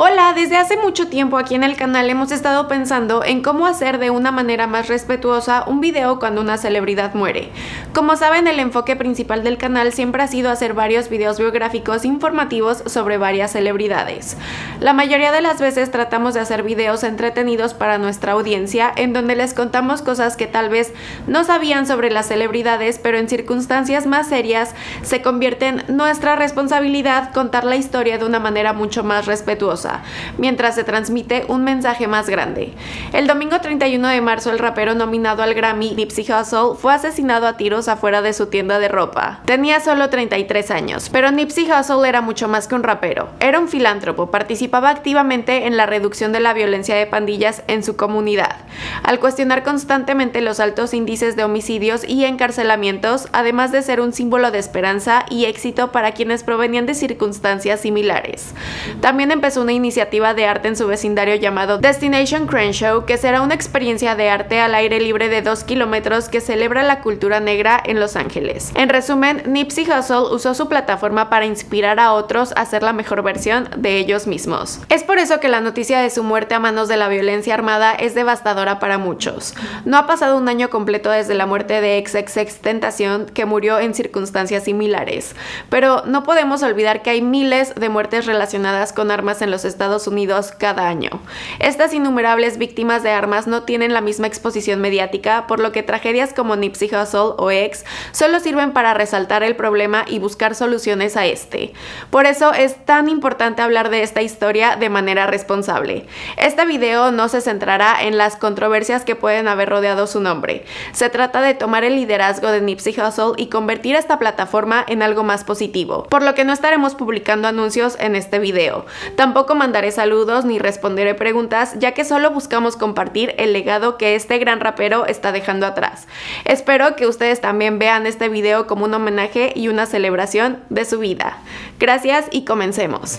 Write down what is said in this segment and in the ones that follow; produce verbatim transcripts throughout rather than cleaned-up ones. Hola, desde hace mucho tiempo aquí en el canal hemos estado pensando en cómo hacer de una manera más respetuosa un video cuando una celebridad muere. Como saben, el enfoque principal del canal siempre ha sido hacer varios videos biográficos informativos sobre varias celebridades. La mayoría de las veces tratamos de hacer videos entretenidos para nuestra audiencia, en donde les contamos cosas que tal vez no sabían sobre las celebridades, pero en circunstancias más serias se convierte en nuestra responsabilidad contar la historia de una manera mucho más respetuosa, mientras se transmite un mensaje más grande. El domingo treinta y uno de marzo, el rapero nominado al Grammy, Nipsey Hussle, fue asesinado a tiros afuera de su tienda de ropa. Tenía solo treinta y tres años, pero Nipsey Hussle era mucho más que un rapero. Era un filántropo, participaba activamente en la reducción de la violencia de pandillas en su comunidad, al cuestionar constantemente los altos índices de homicidios y encarcelamientos, además de ser un símbolo de esperanza y éxito para quienes provenían de circunstancias similares. También empezó una iniciativa de arte en su vecindario llamado Destination Crenshaw, que será una experiencia de arte al aire libre de dos kilómetros que celebra la cultura negra en Los Ángeles. En resumen, Nipsey Hussle usó su plataforma para inspirar a otros a ser la mejor versión de ellos mismos. Es por eso que la noticia de su muerte a manos de la violencia armada es devastadora para muchos. No ha pasado un año completo desde la muerte de XXXTentacion, que murió en circunstancias similares, pero no podemos olvidar que hay miles de muertes relacionadas con armas en los Estados Unidos cada año. Estas innumerables víctimas de armas no tienen la misma exposición mediática, por lo que tragedias como Nipsey Hussle o X solo sirven para resaltar el problema y buscar soluciones a este. Por eso es tan importante hablar de esta historia de manera responsable. Este video no se centrará en las controversias que pueden haber rodeado su nombre. Se trata de tomar el liderazgo de Nipsey Hussle y convertir esta plataforma en algo más positivo, por lo que no estaremos publicando anuncios en este video. Tampoco mandaré saludos ni responderé preguntas, ya que solo buscamos compartir el legado que este gran rapero está dejando atrás. Espero que ustedes también vean este video como un homenaje y una celebración de su vida. Gracias y comencemos.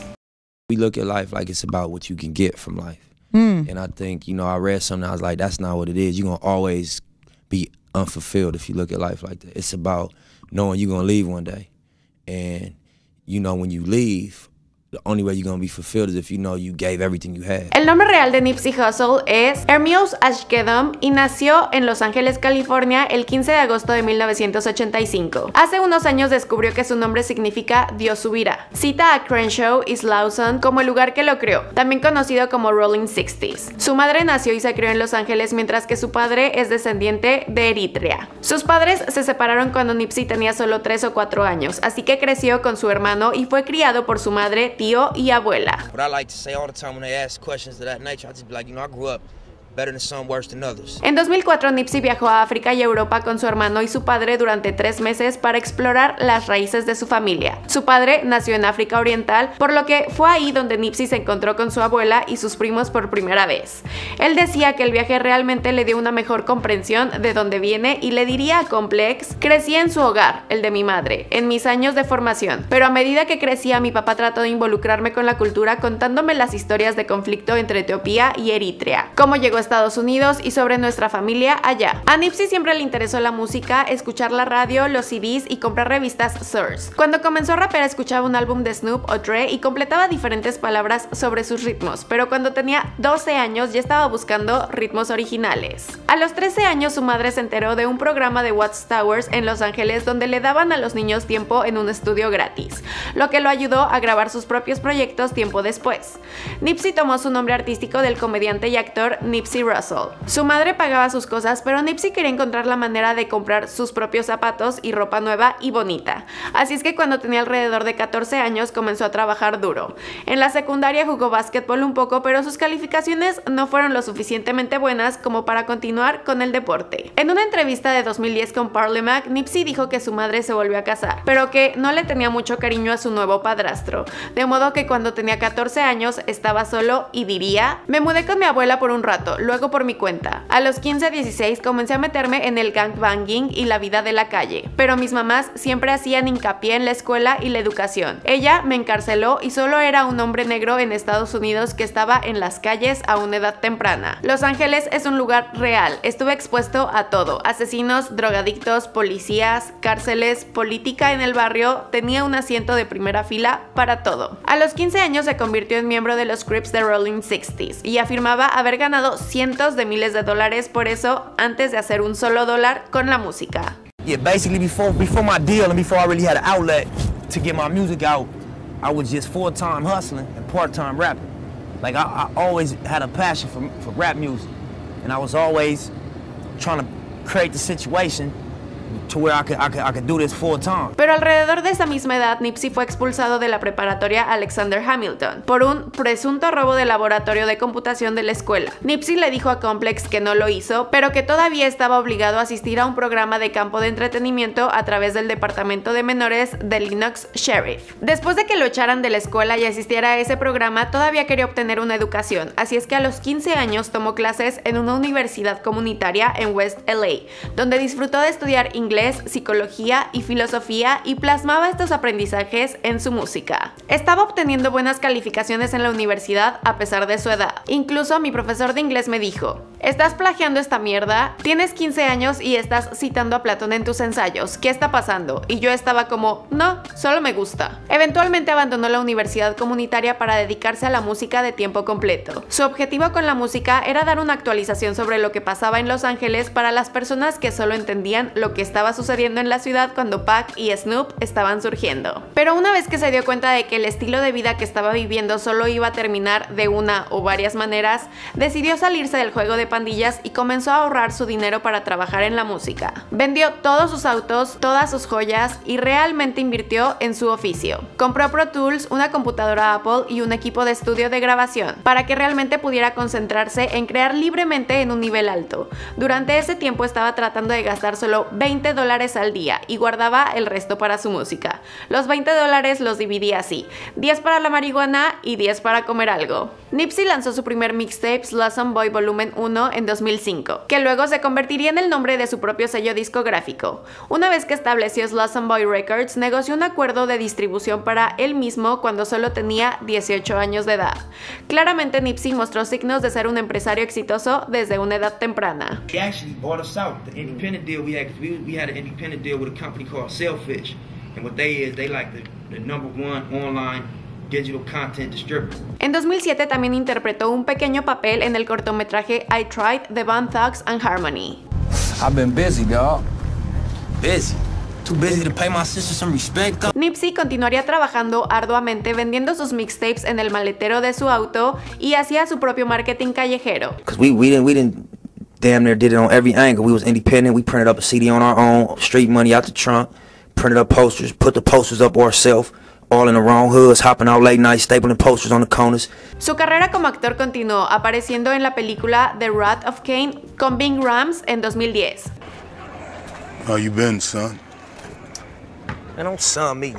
We look at life like it's about what you can get from life. Mm. And I think, you know, I read something, I was like, that's not what it is. You're going to always be unfulfilled if you look at life like that. It's about knowing you're going to leave one day. And, you know, when you leave, the only way you're gonna be fulfilled is if you know you gave everything you had. El nombre real de Nipsey Hussle es Hermios Ashkedom y nació en Los Ángeles, California, el quince de agosto de mil novecientos ochenta y cinco. Hace unos años descubrió que su nombre significa Dios subirá. Cita a Crenshaw, East Lawson, como el lugar que lo creó, también conocido como Rolling Sixties. Su madre nació y se crió en Los Ángeles, mientras que su padre es descendiente de Eritrea. Sus padres se separaron cuando Nipsey tenía solo tres o cuatro años, así que creció con su hermano y fue criado por su madre, tío y abuela. En dos mil cuatro, Nipsey viajó a África y Europa con su hermano y su padre durante tres meses para explorar las raíces de su familia. Su padre nació en África Oriental, por lo que fue ahí donde Nipsey se encontró con su abuela y sus primos por primera vez. Él decía que el viaje realmente le dio una mejor comprensión de dónde viene y le diría a Complex: crecí en su hogar, el de mi madre, en mis años de formación, pero a medida que crecía mi papá trató de involucrarme con la cultura contándome las historias de conflicto entre Etiopía y Eritrea, cómo llegó a Estados Unidos y sobre nuestra familia allá. A Nipsey siempre le interesó la música, escuchar la radio, los C Ds y comprar revistas Source. Cuando comenzó a rapear escuchaba un álbum de Snoop o Dre y completaba diferentes palabras sobre sus ritmos, pero cuando tenía doce años ya estaba buscando ritmos originales. A los trece años su madre se enteró de un programa de Watchtowers en Los Ángeles donde le daban a los niños tiempo en un estudio gratis, lo que lo ayudó a grabar sus propios proyectos tiempo después. Nipsey tomó su nombre artístico del comediante y actor Nipsey Hussle. Su madre pagaba sus cosas, pero Nipsey quería encontrar la manera de comprar sus propios zapatos y ropa nueva y bonita. Así es que cuando tenía alrededor de catorce años comenzó a trabajar duro. En la secundaria jugó básquetbol un poco, pero sus calificaciones no fueron lo suficientemente buenas como para continuar con el deporte. En una entrevista de dos mil diez con Parliamac, Nipsey dijo que su madre se volvió a casar, pero que no le tenía mucho cariño a su nuevo padrastro, de modo que cuando tenía catorce años estaba solo y diría: me mudé con mi abuela por un rato. luego por mi cuenta. A los quince a dieciséis comencé a meterme en el gangbanging y la vida de la calle, pero mis mamás siempre hacían hincapié en la escuela y la educación. Ella me encarceló y solo era un hombre negro en Estados Unidos que estaba en las calles a una edad temprana. Los Ángeles es un lugar real, estuve expuesto a todo, asesinos, drogadictos, policías, cárceles, política en el barrio, tenía un asiento de primera fila para todo. A los quince años se convirtió en miembro de los Crips de Rolling sesenta y afirmaba haber ganado cientos de miles de dólares por eso antes de hacer un solo dólar con la música. Yeah, basically before before my deal and before I really had an outlet to get my music out, I was just full-time hustling and part-time rapping. Like I, I always had a passion for for rap music, and I was always trying to create the situation. Pero alrededor de esa misma edad, Nipsey fue expulsado de la preparatoria Alexander Hamilton por un presunto robo de laboratorio de computación de la escuela. Nipsey le dijo a Complex que no lo hizo, pero que todavía estaba obligado a asistir a un programa de campo de entretenimiento a través del departamento de menores de Lenox Sheriff. Después de que lo echaran de la escuela y asistiera a ese programa, todavía quería obtener una educación, así es que a los quince años tomó clases en una universidad comunitaria en West L A, donde disfrutó de estudiar inglés, psicología y filosofía y plasmaba estos aprendizajes en su música. Estaba obteniendo buenas calificaciones en la universidad a pesar de su edad. Incluso mi profesor de inglés me dijo, ¿estás plagiando esta mierda? Tienes quince años y estás citando a Platón en tus ensayos, ¿qué está pasando? Y yo estaba como, no, solo me gusta. Eventualmente abandonó la universidad comunitaria para dedicarse a la música de tiempo completo. Su objetivo con la música era dar una actualización sobre lo que pasaba en Los Ángeles para las personas que solo entendían lo que estaba sucediendo en la ciudad cuando Pac y Snoop estaban surgiendo. Pero una vez que se dio cuenta de que el estilo de vida que estaba viviendo solo iba a terminar de una o varias maneras, decidió salirse del juego de pandillas y comenzó a ahorrar su dinero para trabajar en la música. Vendió todos sus autos, todas sus joyas y realmente invirtió en su oficio. Compró Pro Tools, una computadora Apple y un equipo de estudio de grabación para que realmente pudiera concentrarse en crear libremente en un nivel alto. Durante ese tiempo estaba tratando de gastar solo veinte dólares al día y guardaba el resto para su música. Los veinte dólares los dividía así, diez para la marihuana y diez para comer algo. Nipsey lanzó su primer mixtape Slawson Boy Volumen uno en dos mil cinco, que luego se convertiría en el nombre de su propio sello discográfico. Una vez que estableció Slawson Boy Records, negoció un acuerdo de distribución para él mismo cuando solo tenía dieciocho años de edad. Claramente Nipsey mostró signos de ser un empresario exitoso desde una edad temprana. We had an independent deal with a company called Sailfish, and what they is, they like the, the number one online digital content distributor. En dos mil siete también interpretó un pequeño papel en el cortometraje I Tried de Bone Thugs and Harmony. I've been busy, dog. Busy. Too busy to pay my sister some respect. Nipsey continuaría trabajando arduamente vendiendo sus mixtapes en el maletero de su auto y hacía su propio marketing callejero. Damn near did it on every angle. We was independent. We printed up a C D on our own, street money out the trunk, printed up posters, put the posters up ourselves. All in the wrong hoods, hopping out late night, stapling posters on the corners. Su carrera como actor continuó, apareciendo en la película The Wrath of Cain con Bing Rhames en dos mil diez. How you been, son? And I'm son me.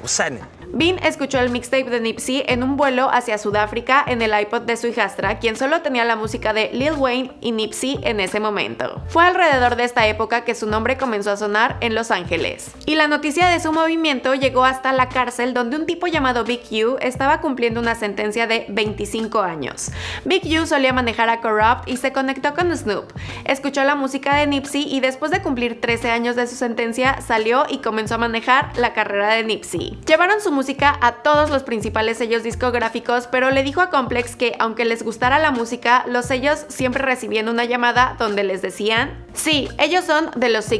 What's happening? Bean escuchó el mixtape de Nipsey en un vuelo hacia Sudáfrica en el iPod de su hijastra, quien solo tenía la música de Lil Wayne y Nipsey en ese momento. Fue alrededor de esta época que su nombre comenzó a sonar en Los Ángeles. Y la noticia de su movimiento llegó hasta la cárcel, donde un tipo llamado Big U estaba cumpliendo una sentencia de veinticinco años. Big U solía manejar a Corrupt y se conectó con Snoop. Escuchó la música de Nipsey y después de cumplir trece años de su sentencia, salió y comenzó a manejar la carrera de Nipsey. Llevaron su música a todos los principales sellos discográficos, pero le dijo a Complex que aunque les gustara la música, los sellos siempre recibían una llamada donde les decían, sí, ellos son de los sesenta,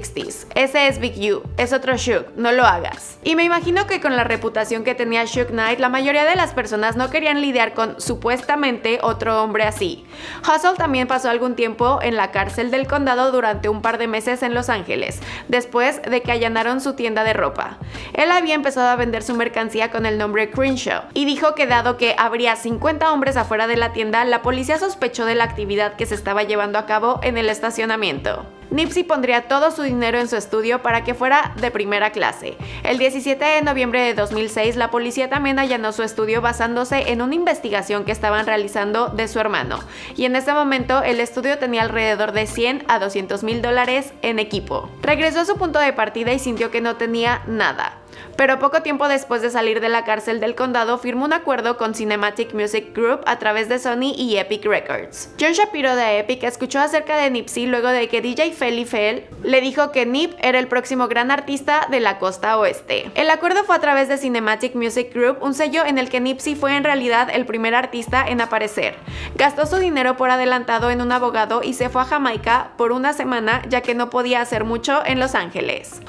ese es Big U, es otro Suge, no lo hagas. Y me imagino que con la reputación que tenía Suge Knight, la mayoría de las personas no querían lidiar con supuestamente otro hombre así. Hustle también pasó algún tiempo en la cárcel del condado durante un par de meses en Los Ángeles, después de que allanaron su tienda de ropa. Él había empezado a vender su mercancía con el nombre Crenshaw y dijo que dado que habría cincuenta hombres afuera de la tienda, la policía sospechó de la actividad que se estaba llevando a cabo en el estacionamiento. Nipsey pondría todo su dinero en su estudio para que fuera de primera clase. El diecisiete de noviembre de dos mil seis, la policía también allanó su estudio basándose en una investigación que estaban realizando de su hermano, y en ese momento el estudio tenía alrededor de cien a doscientos mil dólares en equipo. Regresó a su punto de partida y sintió que no tenía nada. Pero poco tiempo después de salir de la cárcel del condado, firmó un acuerdo con Cinematic Music Group a través de Sony y Epic Records. John Shapiro de Epic escuchó acerca de Nipsey luego de que D J Feli Fel le dijo que Nip era el próximo gran artista de la costa oeste. El acuerdo fue a través de Cinematic Music Group, un sello en el que Nipsey fue en realidad el primer artista en aparecer. Gastó su dinero por adelantado en un abogado y se fue a Jamaica por una semana, ya que no podía hacer mucho en Los Ángeles.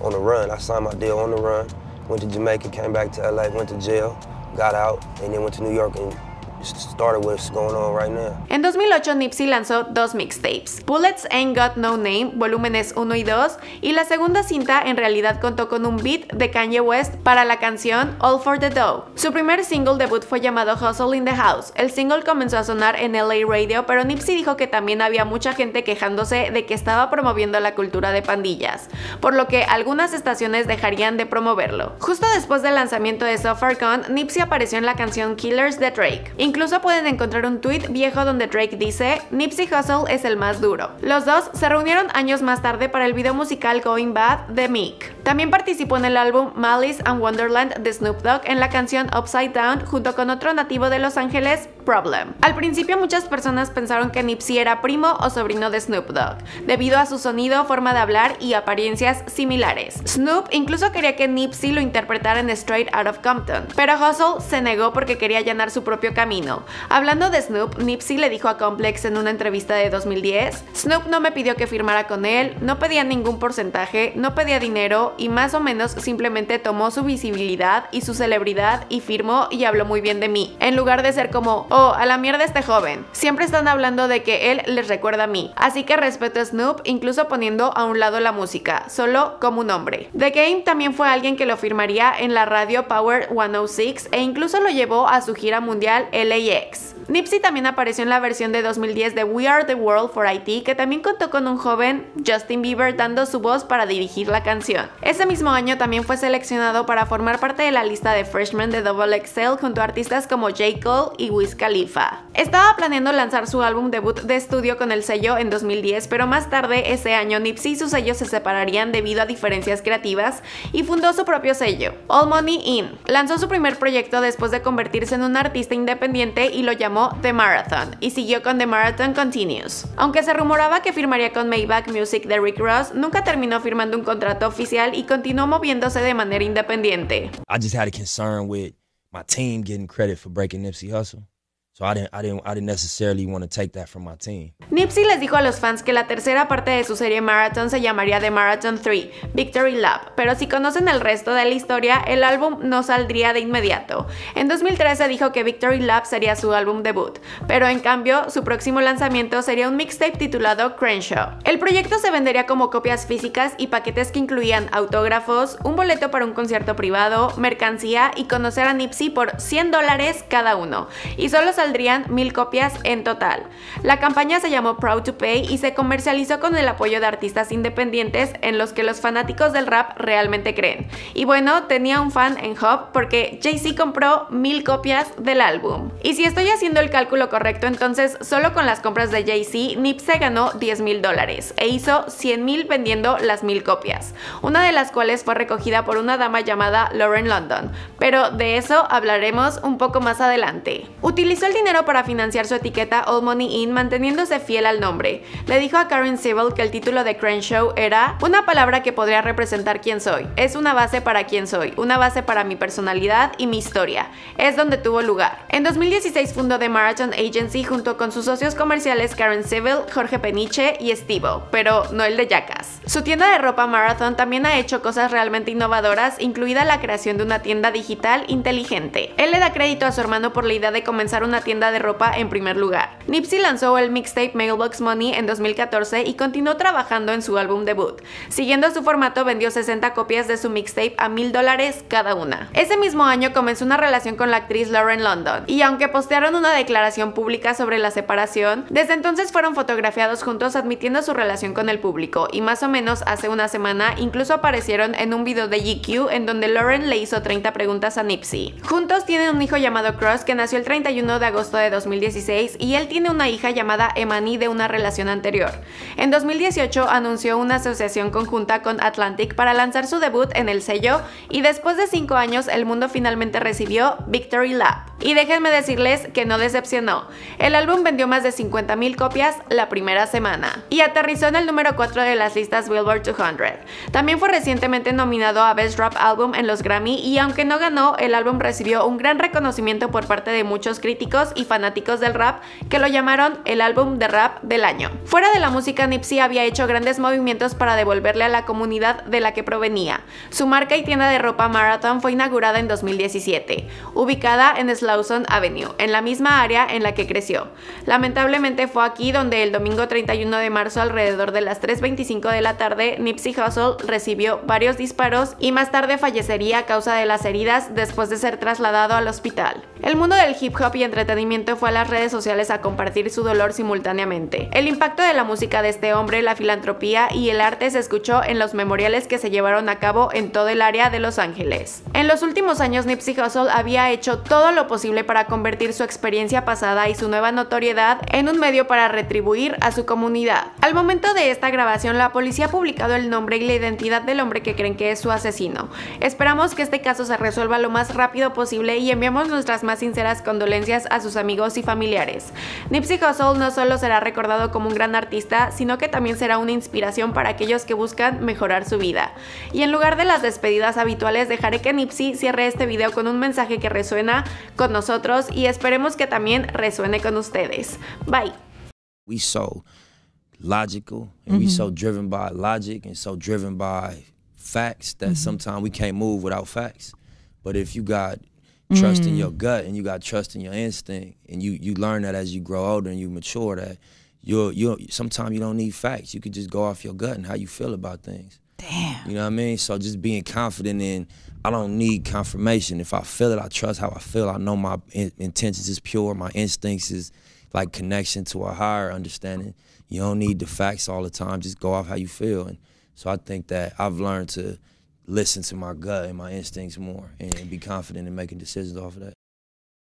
On the run, I signed my deal on the run, went to Jamaica, came back to L A, went to jail, got out, and then went to New York and started what's going on right now. En dos mil ocho, Nipsey lanzó dos mixtapes, Bullets Ain't Got No Name, volúmenes uno y dos, y la segunda cinta en realidad contó con un beat de Kanye West para la canción All for the Dough. Su primer single debut fue llamado Hustle in the House. El single comenzó a sonar en L A Radio, pero Nipsey dijo que también había mucha gente quejándose de que estaba promoviendo la cultura de pandillas, por lo que algunas estaciones dejarían de promoverlo. Justo después del lanzamiento de So Far Gone, Nipsey apareció en la canción Killers de Drake. Incluso pueden encontrar un tweet viejo donde Drake dice, Nipsey Hussle es el más duro. Los dos se reunieron años más tarde para el video musical Going Bad de Meek. También participó en el álbum Malice and Wonderland de Snoop Dogg en la canción Upside Down junto con otro nativo de Los Ángeles, Problem. Al principio muchas personas pensaron que Nipsey era primo o sobrino de Snoop Dogg, debido a su sonido, forma de hablar y apariencias similares. Snoop incluso quería que Nipsey lo interpretara en Straight Out of Compton, pero Hussle se negó porque quería allanar su propio camino. Hablando de Snoop, Nipsey le dijo a Complex en una entrevista de dos mil diez, Snoop no me pidió que firmara con él, no pedía ningún porcentaje, no pedía dinero y más o menos simplemente tomó su visibilidad y su celebridad y firmó y habló muy bien de mí, en lugar de ser como, oh, a la mierda este joven. Siempre están hablando de que él les recuerda a mí, así que respeto a Snoop, incluso poniendo a un lado la música, solo como un hombre. The Game también fue alguien que lo firmaría en la radio Power ciento seis e incluso lo llevó a su gira mundial L A. Nipsey también apareció en la versión de dos mil diez de We Are The World for I T, que también contó con un joven Justin Bieber dando su voz para dirigir la canción. Ese mismo año también fue seleccionado para formar parte de la lista de Freshmen de X X L junto a artistas como J. Cole y Wiz Khalifa. Estaba planeando lanzar su álbum debut de estudio con el sello en dos mil diez, pero más tarde ese año Nipsey y su sello se separarían debido a diferencias creativas y fundó su propio sello, All Money In. Lanzó su primer proyecto después de convertirse en un artista independiente y lo llamó The Marathon, y siguió con The Marathon Continues. Aunque se rumoraba que firmaría con Maybach Music de Rick Ross, nunca terminó firmando un contrato oficial y continuó moviéndose de manera independiente. I just had a concern with my team getting credit for breaking Nipsey Hussle. So I didn't, I didn't, I didn't necessarily want to take that from my team. Nipsey les dijo a los fans que la tercera parte de su serie Marathon se llamaría The Marathon tres, Victory Lap, pero si conocen el resto de la historia, el álbum no saldría de inmediato. En dos mil trece dijo que Victory Lap sería su álbum debut, pero en cambio su próximo lanzamiento sería un mixtape titulado Crenshaw. El proyecto se vendería como copias físicas y paquetes que incluían autógrafos, un boleto para un concierto privado, mercancía y conocer a Nipsey por cien dólares cada uno, y solo se saldrían mil copias en total. La campaña se llamó Proud to Pay y se comercializó con el apoyo de artistas independientes en los que los fanáticos del rap realmente creen. Y bueno, tenía un fan en Hub porque Jay-Z compró mil copias del álbum. Y si estoy haciendo el cálculo correcto, entonces solo con las compras de Jay-Z, Nipsey ganó diez mil dólares e hizo cien mil vendiendo las mil copias, una de las cuales fue recogida por una dama llamada Lauren London, pero de eso hablaremos un poco más adelante. Utilizó el dinero para financiar su etiqueta All Money In, manteniéndose fiel al nombre. Le dijo a Karen Civil que el título de Crenshaw era una palabra que podría representar quién soy. Es una base para quién soy, una base para mi personalidad y mi historia. Es donde tuvo lugar. En dos mil dieciséis fundó The Marathon Agency junto con sus socios comerciales Karen Civil, Jorge Peniche y Steve-O, pero no el de Jackass. Su tienda de ropa Marathon también ha hecho cosas realmente innovadoras, incluida la creación de una tienda digital inteligente. Él le da crédito a su hermano por la idea de comenzar una tienda de ropa en primer lugar. Nipsey lanzó el mixtape Mailbox Money en dos mil catorce y continuó trabajando en su álbum debut. Siguiendo su formato, vendió sesenta copias de su mixtape a mil dólares cada una. Ese mismo año comenzó una relación con la actriz Lauren London, y aunque postearon una declaración pública sobre la separación, desde entonces fueron fotografiados juntos admitiendo su relación con el público, y más o menos hace una semana incluso aparecieron en un video de G Q en donde Lauren le hizo treinta preguntas a Nipsey. Juntos tienen un hijo llamado Cross, que nació el treinta y uno de agosto de dos mil dieciséis, y él tiene una hija llamada Emani de una relación anterior. En dos mil dieciocho anunció una asociación conjunta con Atlantic para lanzar su debut en el sello, y después de cinco años el mundo finalmente recibió Victory Lap. Y déjenme decirles que no decepcionó. El álbum vendió más de cincuenta mil copias la primera semana y aterrizó en el número cuatro de las listas Billboard doscientos. También fue recientemente nominado a Best Rap Album en los Grammy, y aunque no ganó, el álbum recibió un gran reconocimiento por parte de muchos críticos y fanáticos del rap que lo llamaron el álbum de rap del año. Fuera de la música, Nipsey había hecho grandes movimientos para devolverle a la comunidad de la que provenía. Su marca y tienda de ropa Marathon fue inaugurada en dos mil diecisiete, ubicada en Slauson Avenue, en la misma área en la que creció. Lamentablemente fue aquí donde el domingo treinta y uno de marzo, alrededor de las tres veinticinco de la tarde, Nipsey Hussle recibió varios disparos y más tarde fallecería a causa de las heridas después de ser trasladado al hospital. El mundo del hip hop y entretenimiento fue a las redes sociales a compartir su dolor simultáneamente. El impacto de la música de este hombre, la filantropía y el arte se escuchó en los memoriales que se llevaron a cabo en todo el área de Los Ángeles. En los últimos años, Nipsey Hussle había hecho todo lo posible para convertir su experiencia pasada y su nueva notoriedad en un medio para retribuir a su comunidad. Al momento de esta grabación, la policía ha publicado el nombre y la identidad del hombre que creen que es su asesino. Esperamos que este caso se resuelva lo más rápido posible y enviamos nuestras más sinceras condolencias a sus amigos y familiares. Nipsey Hussle no solo será recordado como un gran artista, sino que también será una inspiración para aquellos que buscan mejorar su vida. Y en lugar de las despedidas habituales, dejaré que Nipsey cierre este video con un mensaje que resuena con nosotros y esperemos que también resuene con ustedes. Bye. We so logical and mm-hmm. we so driven by logic and so driven by facts that mm-hmm. sometimes we can't move without facts. But if you got trust mm-hmm. in your gut and you got trust in your instinct and you you learn that as you grow older and you mature, that you're you're sometimes you don't need facts. You could just go off your gut and how you feel about things. Damn. You know what I mean? So just being confident in, I don't need confirmation. If I feel it, I trust how I feel. I know my in intentions is pure. My instincts is like connection to a higher understanding. You don't need the facts all the time. Just go off how you feel. And so I think that I've learned to listen to my gut and my instincts more and, and be confident in making decisions off of that.